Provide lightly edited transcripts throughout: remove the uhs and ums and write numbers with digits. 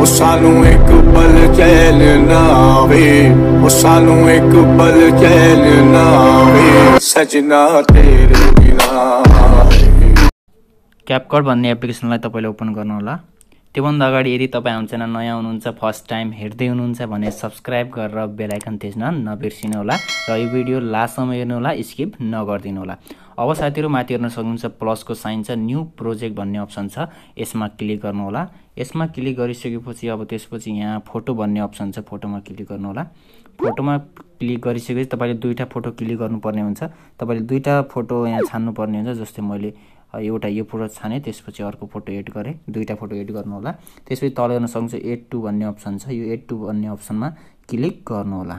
ओ सानू एक पल चैन ना आवे, ओ सानू एक पल चैन ना आवे सजना तेरे बिना। क्यापकट भन्ने एप्लिकेसनलाई तपाईले ओपन गर्नु होला। त्योभन्दा अगाडि यदि तपाई हाम्रो च्यानल नयाँ हुनुहुन्छ, फर्स्ट टाइम हेर्दै हुनुहुन्छ भने सब्स्क्राइब गरेर बेल आइकन थिच्न नबिर्सिनु होला र यो भिडियो लास्टसम्म हेर्नु होला, स्किप नगर्दिनु होला। अब साथीहरु माथि हेर्न सक्नुहुन्छ प्लस को साइन छ, न्यू प्रोजेक्ट भन्ने अप्सन छ, यसमा क्लिक गर्नु होला। यसमा क्लिक गरिसकेपछि अब त्यसपछि यहाँ फोटो भन्ने अप्सन छ, फोटोमा क्लिक गर्नु होला। फोटोमा क्लिक गरिसकेपछि तपाईले दुईटा फोटो क्लिक गर्नुपर्ने हुन्छ। तपाईले दुईटा फोटो यहाँ छान्नु पर्ने हुन्छ। जस्तै मैले एउटा यो फोटो छाने, त्यसपछि अर्को फोटो एड गरे, दुईटा फोटो एड गर्नु होला। त्यसपछि तल हेर्न सक्नुहुन्छ एड टु भन्ने अप्सन छ, यो एड टु भन्ने अप्सनमा क्लिक गर्नु होला।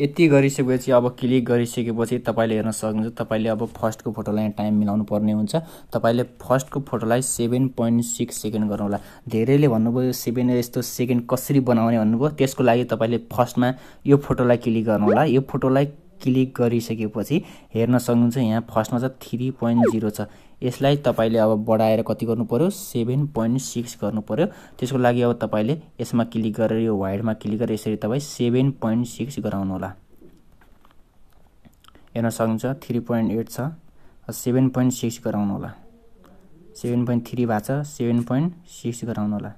यति गरिसकेपछि अब क्लिक गरिसकेपछि तपाईले हेर्न सक्नुहुन्छ तपाईले अब फर्स्ट को फोटोलाई टाइम मिलाउनु पर्ने हुन्छ। तपाईले फर्स्ट को फोटोलाई 7.6 सेकेन्ड गर्नु होला। धेरैले भन्नुभयो 7 यस्तो सेकेन्ड कसरी बनाउने भन्नुभयो। त्यसको लागि तपाईले फर्स्टमा यो फोटोलाई क्लिक गर्नु होला। यो फोटोलाई क्लिक गरिसकेपछि हेर्न सक्नुहुन्छ यहाँ फर्स्टमा चाहिँ 3.0 छ। यसलाई तपाईले अब बढाएर कति गर्नु पर्यो, 7.6 गर्नु पर्यो। त्यसको लागि अब तपाईले यसमा क्लिक गरेर यो वाइडमा क्लिक गरेर यसरी तपाई 7.6 गराउनु होला। हेर्न सक्नुहुन्छ 3.8 छ, 7.6 गराउनु होला। 7.3 भा छ, 7.6 गराउनु होला।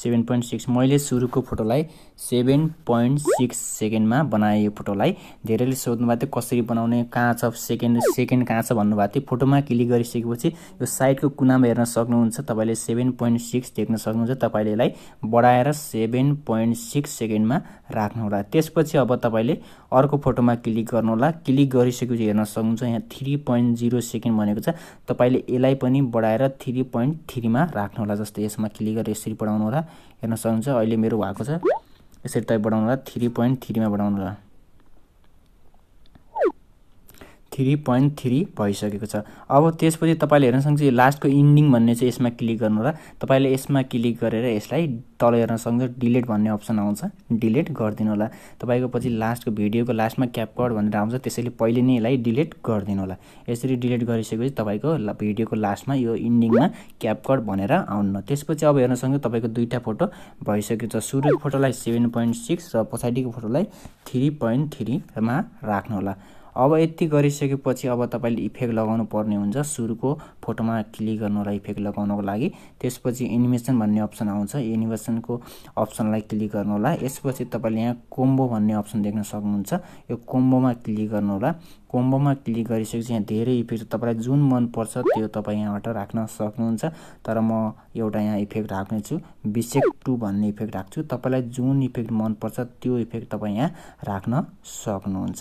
7.6 मैले सुरुको फोटोलाई 7.6 सेकेन्डमा बनाएँ। यो फोटोलाई धेरैले सोध्नुभएको थियो कसरी बनाउने, कहाँ छ सेकेन्ड कहाँ छ भन्नुभएको थियो। फोटोमा क्लिक गरिसकेपछि यो साइडको कुनामा हेर्न सक्नुहुन्छ तपाईले 7.6 देख्न सक्नुहुन्छ। तपाईले यसलाई बढाएर 7.6 सेकेन्डमा राख्नु होला। त्यसपछि अब तपाईले अर्को फोटोमा क्लिक गर्नु होला। क्लिक गरिसकेपछि हेर्न सक्नुहुन्छ यहाँ 3.0 सेकेन्ड भनेको छ। तपाईले यसलाई पनि बढाएर 3.3 मा राख्नु होला। जस्तै यसमा क्लिक गरेर यसरी बढाउनु होला। हेर्न सक्नुहुन्छ अहिले मेरो भएको छ, यसरी तय बढाउनु होला, 3.3 मा बढाउनु होला। 3.3 भइसकेको छ। अब त्यसपछि तपाईले हेर्न सक्नुहुन्छ लास्टको इन्डिङ भन्ने चाहिँ यसमा क्लिक गर्नु होला। तपाईले यसमा क्लिक गरेर यसलाई तल हेर्न सक्नुहुन्छ डिलिट भन्ने अप्सन आउँछ, डिलिट गरिदिनु होला। तपाईको पछि लास्टको भिडियोको लास्टमा क्यापकट भनेर आउँछ, त्यसैले पहिले नै यसलाई डिलिट गरिदिनु होला। यसरी डिलिट गरिसकेपछि तपाईको भिडियोको लास्टमा यो इन्डिङमा क्यापकट भनेर आउनु। त्यसपछि अब हेर्न सक्नुहुन्छ तपाईको दुईटा फोटो भइसकेको छ। सुरुको फोटोलाई 7.6 र पछाडिको फोटोलाई 3.3 मा राख्नु होला। अब यति गरिसकेपछि अब तपाईले इफेक्ट लगाउनु पर्ने हुन्छ। सुरुको फोटोमा क्लिक गर्नु होला इफेक्ट लगाउनको लागि। त्यसपछि एनिमेसन भन्ने अप्सन आउँछ, एनिमेसनको अप्सनलाई क्लिक गर्नु होला। यसपछि तपाईले यहाँ कोम्बो भन्ने अप्सन देख्न सक्नुहुन्छ। यो कोम्बोमा क्लिक गर्नु होला। कोम्बोमा क्लिक गरिसकेपछि यहाँ धेरै इफेक्ट तपाईलाई जुन मन पर्छ त्यो तपाईँ यहाँबाट राख्न सक्नुहुन्छ। तर म एउटा यहाँ इफेक्ट राख्नेछु, बिसेक 2 भन्ने इफेक्ट राख्छु। तपाईलाई जुन इफेक्ट मन पर्छ त्यो इफेक्ट तपाईँ यहाँ राख्न सक्नुहुन्छ।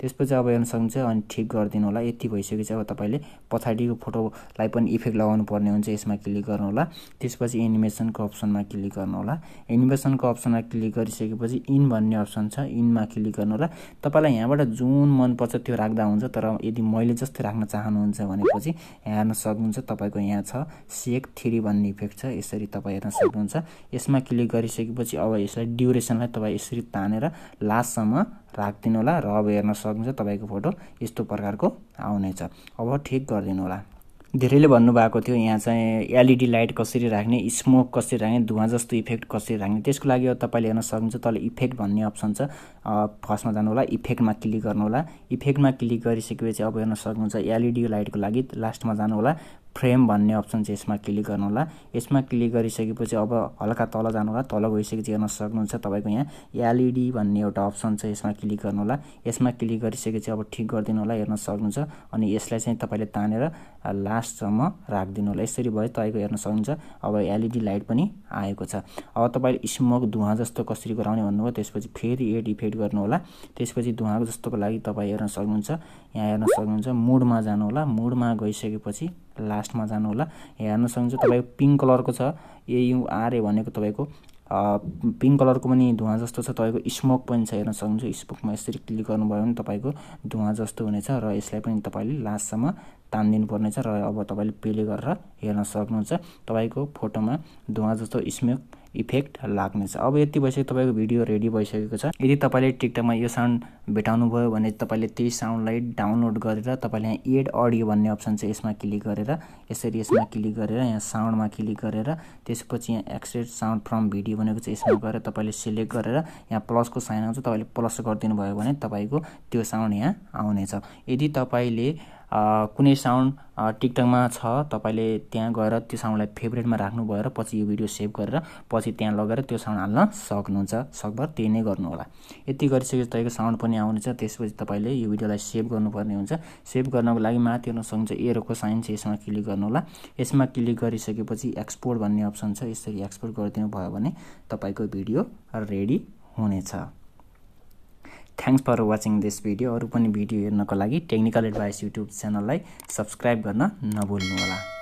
त्यसपछि अब हेर्न सक्नुहुन्छ अनि ठीक गरिदिनु होला। यति भइसकेपछि अब तपाईले पछाडिको फोटोलाई पनि इफेक्ट लगाउनु पर्ने हुन्छ। यसमा क्लिक गर्नु होला। त्यसपछि एनिमेसनको अप्सनमा क्लिक गर्नु होला। एनिमेसनको अप्सनमा क्लिक गरिसकेपछि इन भन्ने अप्सन छ, इनमा क्लिक गर्नु होला। तपाईलाई यहाँबाट जुन मन पर्छ त्यो राख्दा हुन्छ। तर यदि मैले जस्तै राख्न चाहनुहुन्छ भनेपछि यहाँ हेर्न सक्नुहुन्छ तपाईको यहाँ छ सेक 3 भन्ने इफेक्ट छ। यसरी तपाईँ हेर्न सक्नुहुन्छ। यसमा क्लिक गरिसकेपछि अब यसलाई ड्युरेसनलाई तपाईँ यसरी तानेर लास्टसम्म राखिदिनु होला र अब हेर्न सक्नुहुन्छ तपाईको फोटो यस्तो प्रकारको आउनेछ। अब ठीक गरिदिनु होला। धेरैले भन्नुभएको थियो यहाँ चाहिँ एलईडी लाइट कसरी राख्ने, स्मोक कसरी राख्ने, धुवाँ जस्तो इफेक्ट कसरी राख्ने। त्यसको लागि तपाईले हेर्न सक्नुहुन्छ तल इफेक्ट भन्ने अप्सन छ, फर्स्टमा जानु होला, इफेक्टमा क्लिक गर्नु होला। इफेक्टमा क्लिक गरिसकेपछि अब हेर्न सक्नुहुन्छ एलईडी लाइटको लागि लास्टमा जानु होला, फ्रेम भन्ने अप्सन छ, यसमा क्लिक गर्नु होला। यसमा क्लिक गरिसकेपछि अब हल्का तल जानु होला। तल गइसकेपछि हेर्न सक्नुहुन्छ तपाईको यहाँ एलईडी भन्ने एउटा अप्सन छ, यसमा क्लिक गर्नु होला। यसमा क्लिक गरिसकेपछि अब ठीक गरिदिनु होला। हेर्न सक्नुहुन्छ अनि यसलाई चाहिँ तपाईले तानेर लास्टसम्म राखिदिनु होला। यसरी भयो तपाईको हेर्न सक्नुहुन्छ अब एलईडी लाइट पनि आएको छ। अब तपाईले स्मोक धुवाँ जस्तो कसरी गराउने भन्नुभयो। त्यसपछि फेरि एड इफेक्ट गर्नु होला। त्यसपछि धुवाँ जस्तोको लागि तपाईँ हेर्न सक्नुहुन्छ यहाँ हेर्न सक्नुहुन्छ मुडमा जानु होला। मुडमा गइसकेपछि लास्टमा जानु होला। हेर्न सक्नुहुन्छ तपाईको पिंक कलरको छ, एयुआरए भनेको तपाईको पिंक कलरको पनि धुवाँ जस्तो छ। तपाईको स्मोक पनि छ, हेर्न सक्नुहुन्छ स्मोकमा यसरी क्लिक गर्नुभयो भने तपाईको धुवाँ जस्तो हुनेछ र यसलाई पनि तपाईले लास्टसम्म तान दिनुपर्ने छ र अब तपाईले प्ले गरेर हेर्न सक्नुहुन्छ तपाईको फोटोमा धुवा जस्तो स्मोक इफेक्ट लाग्ने छ। अब यति भइसक्यो तपाईको भिडियो रेडी भइसकेको छ। यदि तपाईले टिकटकमा यो साउन्ड भेटाउनु भयो भने तपाईले त्यही साउन्डलाई डाउनलोड गरेर तपाईले यहाँ एड अडियो भन्ने अप्सन छ यसमा क्लिक गरेर यसरी यसमा क्लिक गरेर यहाँ साउन्डमा क्लिक गरेर त्यसपछि यहाँ एक्सट्र्याक्ट साउन्ड फ्रम भिडियो भनेको छ यसमा गएर तपाईले सिलेक्ट गरेर यहाँ प्लसको साइन आउँछ तपाईले प्लस गर्दिनु भयो भने तपाईको त्यो साउन्ड यहाँ आउने छ। यदि तपाईले कुनै साउन्ड टिकटकमा छ तपाईले त्यहाँ गएर त्यो साउन्डलाई फेभरेटमा राख्नु भयो र पछि यो भिडियो सेभ गरेर पछि त्यहाँ लगेर त्यो साउन्ड हाल्न सक्नुहुन्छ। सकभर त्यही नै गर्नु होला। यति गरिसकेपछि तपाईको साउन्ड पनि आउनेछ। त्यसपछि तपाईले यो भिडियोलाई सेभ गर्नुपर्ने हुन्छ। सेभ गर्नको लागि माथि हेर्न सक्नुहुन्छ एरोको साइन छ यसमा क्लिक गर्नु होला। यसमा क्लिक गरिसकेपछि एक्सपोर्ट भन्ने अप्सन छ यसरी एक्सपोर्ट गरिदिनु भयो भने तपाईको भिडियो रेडी हुनेछ। Thanks for watching this video. अरु पनि भिडियो हेर्नको लागि टेक्निकल एडभाइस युट्युब च्यानललाई सब्स्क्राइब गर्न नभुल्नु होला।